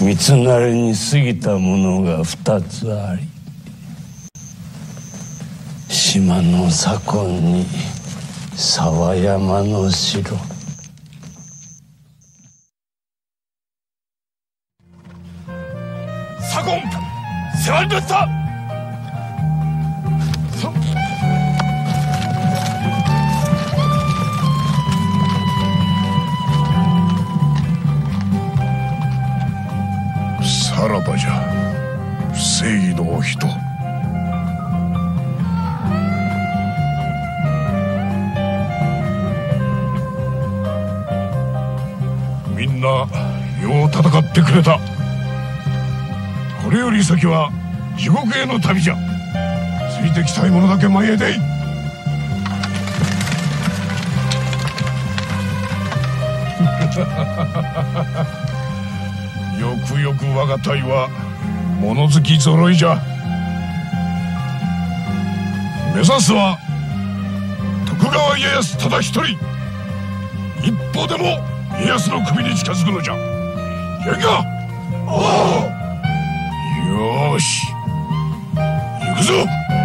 三成に過ぎたものが二つあり、島の左近に沢山の城。左近、世話になった。さらばじゃ、正義のお人。みんなよう戦ってくれた。これより先は地獄への旅じゃ。ついてきたい者だけ前へ出い。よくよく我が隊は物好きぞろいじゃ。目指すは徳川家康ただ一人。一歩でも家康の首に近づくのじゃ。やんか。おう。よーし、行くぞ。